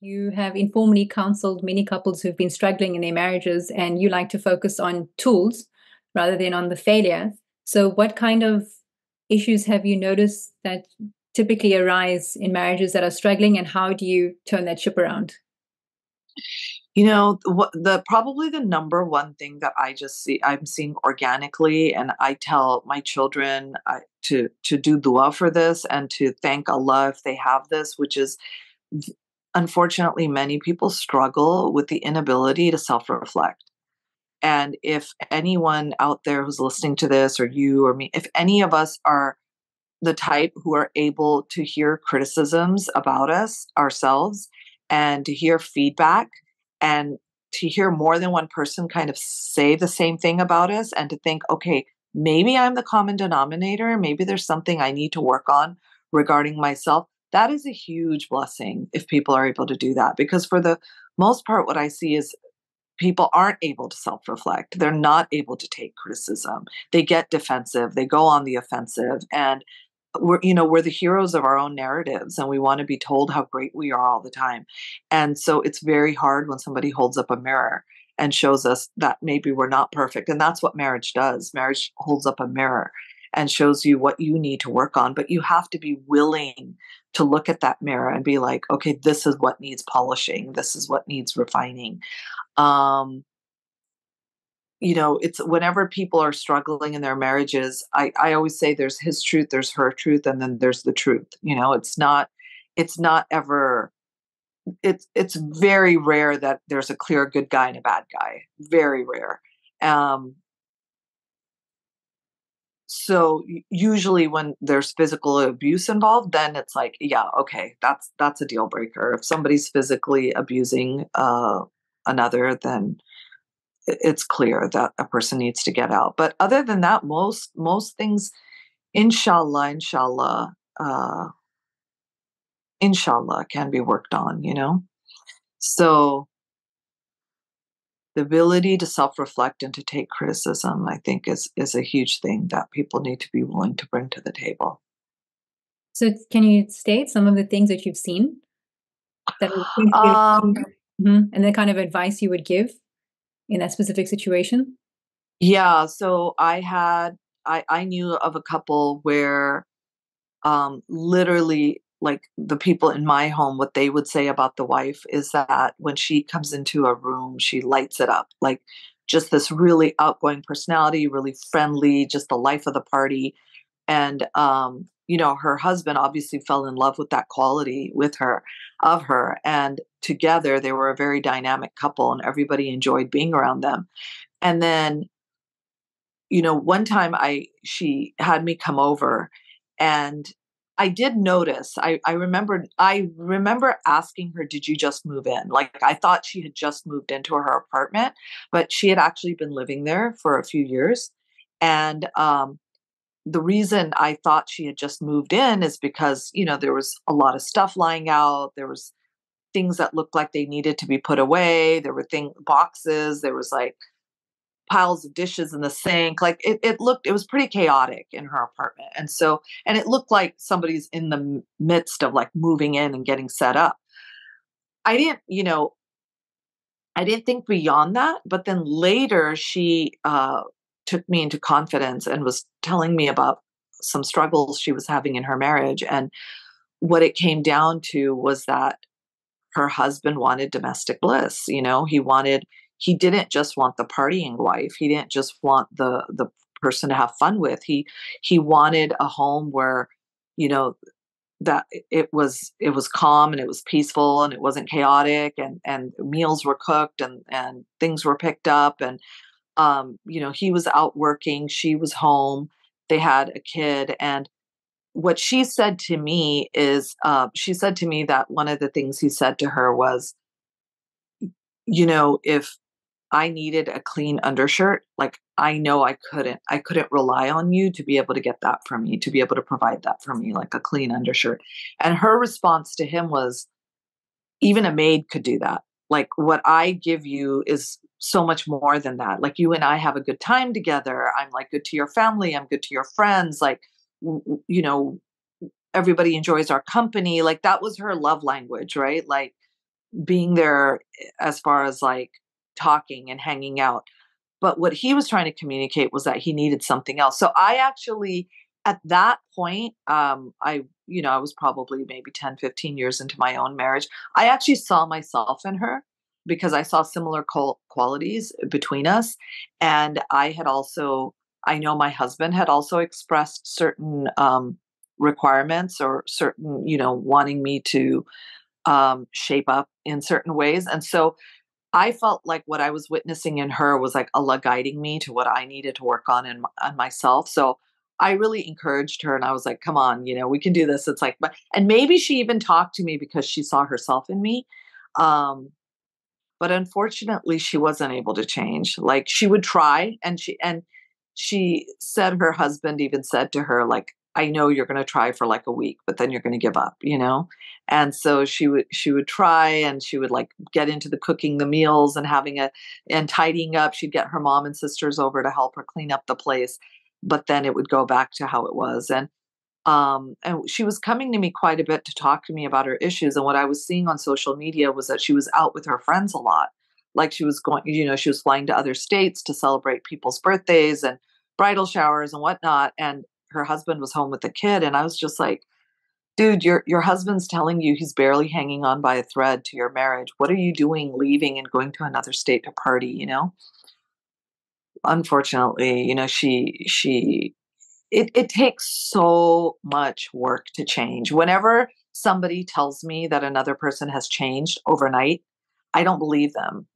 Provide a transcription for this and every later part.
You have informally counseled many couples who've been struggling in their marriages, and you like to focus on tools rather than on the failure. So what kind of issues have you noticed that typically arise in marriages that are struggling, and how do you turn that ship around? You know, probably the number one thing that I'm seeing organically, and I tell my children to do dua for this and to thank Allah if they have this, which is, unfortunately, many people struggle with the inability to self-reflect. And if anyone out there who's listening to this, or you or me, if any of us are the type who are able to hear criticisms about us, ourselves, and to hear feedback, and to hear more than one person kind of say the same thing about us, and to think, okay, maybe I'm the common denominator. Maybe there's something I need to work on regarding myself. That is a huge blessing if people are able to do that, because for the most part, what I see is people aren't able to self-reflect. They're not able to take criticism. They get defensive. They go on the offensive, and we're the heroes of our own narratives, and we want to be told how great we are all the time. And so it's very hard when somebody holds up a mirror and shows us that maybe we're not perfect. And that's what marriage does. Marriage holds up a mirror and shows you what you need to work on, but you have to be willing to look at that mirror and be like, okay, this is what needs polishing. This is what needs refining. It's whenever people are struggling in their marriages, I always say there's his truth, there's her truth, and then there's the truth. It's very rare that there's a clear good guy and a bad guy. Very rare. So usually when there's physical abuse involved, then it's like, yeah, okay, that's a deal breaker. If somebody's physically abusing another, then it's clear that a person needs to get out. But other than that, most things, inshallah can be worked on, So the ability to self-reflect and to take criticism, I think is a huge thing that people need to be willing to bring to the table. So can you state some of the things that you've seen that and the kind of advice you would give in that specific situation? Yeah. So I knew of a couple where literally, like, the people in my home, what they would say about the wife is that when she comes into a room, she lights it up, like just this really outgoing personality, really friendly, just the life of the party. And, her husband obviously fell in love with that quality of her. And together they were a very dynamic couple, and everybody enjoyed being around them. And then, one time she had me come over, and I did notice, I remember asking her, did you just move in? Like, I thought she had just moved into her apartment, but she had actually been living there for a few years. And, the reason I thought she had just moved in is because, there was a lot of stuff lying out. There was things that looked like they needed to be put away. There were boxes. There was like piles of dishes in the sink. Like it was pretty chaotic in her apartment. And so, it looked like somebody's in the midst of like moving in and getting set up. I didn't think beyond that, but then later she, took me into confidence and was telling me about some struggles she was having in her marriage. And what it came down to was that her husband wanted domestic bliss. He didn't just want the partying wife. He didn't just want the person to have fun with. He wanted a home where, that it was calm and it was peaceful and it wasn't chaotic, and meals were cooked and things were picked up, and he was out working, she was home, they had a kid. And what she said to me is, she said to me that one of the things he said to her was, if I needed a clean undershirt, like, I know I couldn't rely on you to be able to get that for me, to be able to provide that for me, like a clean undershirt. And her response to him was, even a maid could do that. Like, what I give you is so much more than that. Like, you and I have a good time together. I'm like good to your family. I'm good to your friends. Like, everybody enjoys our company. Like, that was her love language, right? Like, being there as far as like talking and hanging out. But what he was trying to communicate was that he needed something else. So I actually, at that point, I was probably maybe 10, 15 years into my own marriage. I actually saw myself in her because I saw similar qualities between us. And I had also, I know my husband had also expressed certain requirements or certain, wanting me to shape up in certain ways. And so I felt like what I was witnessing in her was like Allah guiding me to what I needed to work on in myself. So I really encouraged her and I was like, come on, we can do this. It's like, and maybe she even talked to me because she saw herself in me. But unfortunately she wasn't able to change. Like she would try, and she said her husband even said to her, like, I know you're going to try for like a week, but then you're going to give up, And so she would try, and she would like get into the cooking the meals and and tidying up. She'd get her mom and sisters over to help her clean up the place, but then it would go back to how it was. And she was coming to me quite a bit to talk to me about her issues. And what I was seeing on social media was that she was out with her friends a lot. Like she was going, she was flying to other states to celebrate people's birthdays and bridal showers and whatnot. And her husband was home with the kid. And I was just like, dude, your husband's telling you he's barely hanging on by a thread to your marriage. What are you doing leaving and going to another state to party, Unfortunately, it takes so much work to change. Whenever somebody tells me that another person has changed overnight, I don't believe them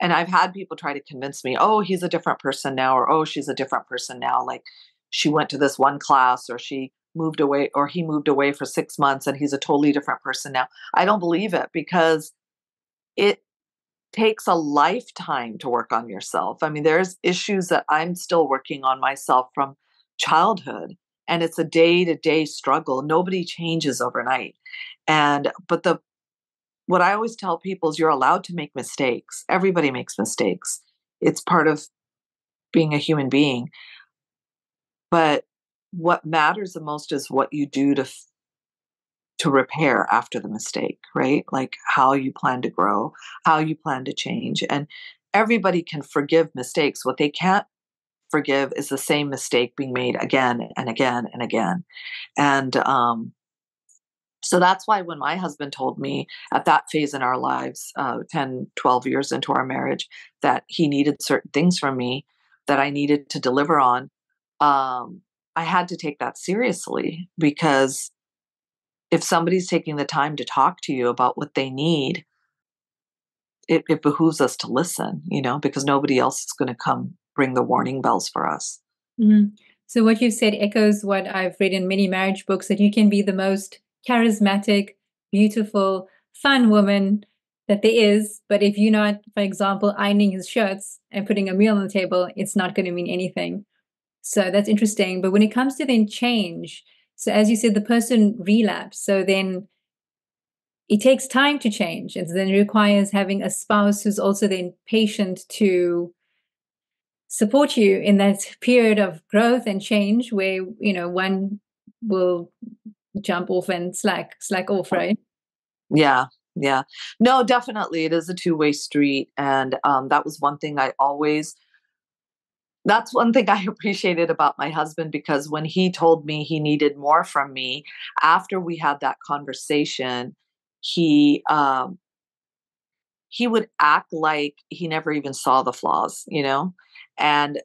and I've had people try to convince me, oh, he's a different person now, or oh, she's a different person now. Like she went to this one class, or she moved away, or he moved away for 6 months and he's a totally different person now. I don't believe it, because it takes a lifetime to work on yourself. I mean, there's issues that I'm still working on myself from childhood, and it's a day-to-day struggle. Nobody changes overnight. But what I always tell people is you're allowed to make mistakes. Everybody makes mistakes. It's part of being a human being. But what matters the most is what you do to repair after the mistake, right? Like how you plan to grow, how you plan to change. And everybody can forgive mistakes. What they can't forgive is the same mistake being made again and again and again. So that's why when my husband told me at that phase in our lives, 10, 12 years into our marriage, that he needed certain things from me that I needed to deliver on, I had to take that seriously, because if somebody's taking the time to talk to you about what they need, it behooves us to listen, because nobody else is going to come ring the warning bells for us. Mm-hmm. So what you've said echoes what I've read in many marriage books, that you can be the most charismatic, beautiful, fun woman that there is, but if you're not, for example, ironing his shirts and putting a meal on the table, it's not going to mean anything. So that's interesting. But when it comes to then change, so as you said, the person relapsed. So then it takes time to change. And then it requires having a spouse who's also then patient to support you in that period of growth and change where, one will jump off and slack off, right? Yeah. Yeah. No, definitely. It is a two-way street. And that was one thing that's one thing I appreciated about my husband, because when he told me he needed more from me, after we had that conversation, he would act like he never even saw the flaws, And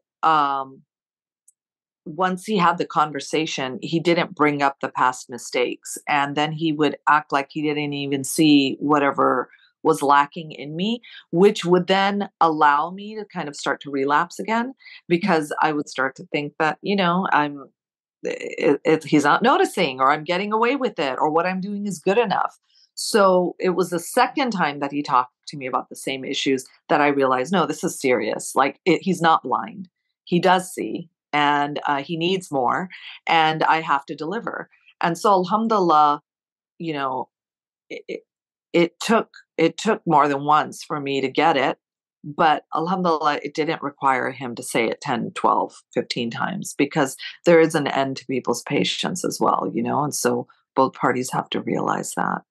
once he had the conversation, he didn't bring up the past mistakes. And then he would act like he didn't even see whatever was lacking in me, which would then allow me to kind of start to relapse again, because I would start to think that, he's not noticing, or I'm getting away with it, or what I'm doing is good enough. So it was the second time that he talked to me about the same issues that I realized, no, this is serious. Like he's not blind. He does see, and he needs more, and I have to deliver. And so alhamdulillah, it took more than once for me to get it, but alhamdulillah, it didn't require him to say it 10, 12, 15 times, because there is an end to people's patience as well, and so both parties have to realize that.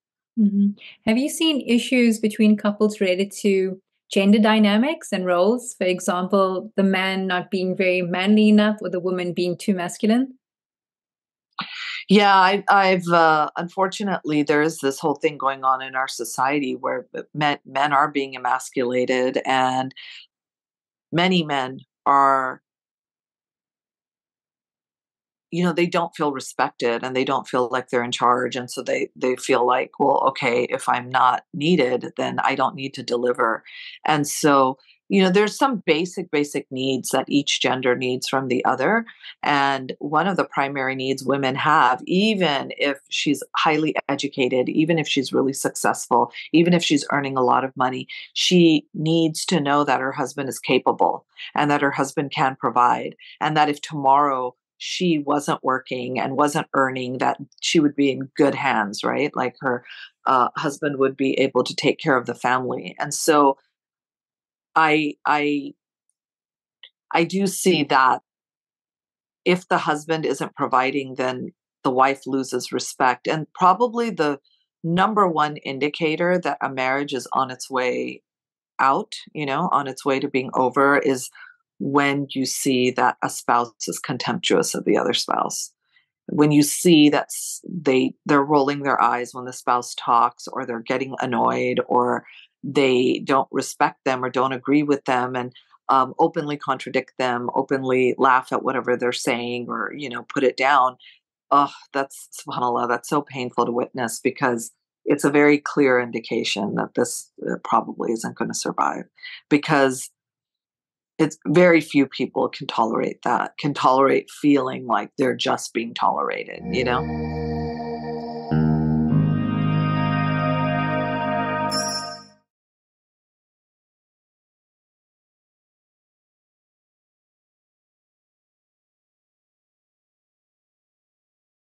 Have you seen issues between couples related to gender dynamics and roles? For example, the man not being very manly enough or the woman being too masculine? Yeah, I've unfortunately, there is this whole thing going on in our society where men are being emasculated, and many men are, they don't feel respected and they don't feel like they're in charge. And so they feel like, well, okay, if I'm not needed, then I don't need to deliver. And so, there's some basic needs that each gender needs from the other. And one of the primary needs women have, even if she's highly educated, even if she's really successful, even if she's earning a lot of money, she needs to know that her husband is capable and that her husband can provide. And that if tomorrow she wasn't working and wasn't earning, that she would be in good hands, right? Like her husband would be able to take care of the family. And so I do see that if the husband isn't providing, then the wife loses respect. And probably the number one indicator that a marriage is on its way out, on its way to being over, is when you see that a spouse is contemptuous of the other spouse, when you see that they're rolling their eyes when the spouse talks, or they're getting annoyed, or they don't respect them or don't agree with them, and openly contradict them, openly laugh at whatever they're saying, or put it down. Oh, that's, subhanallah, that's so painful to witness, because it's a very clear indication that this probably isn't going to survive, because it's very few people can tolerate that, can tolerate feeling like they're just being tolerated,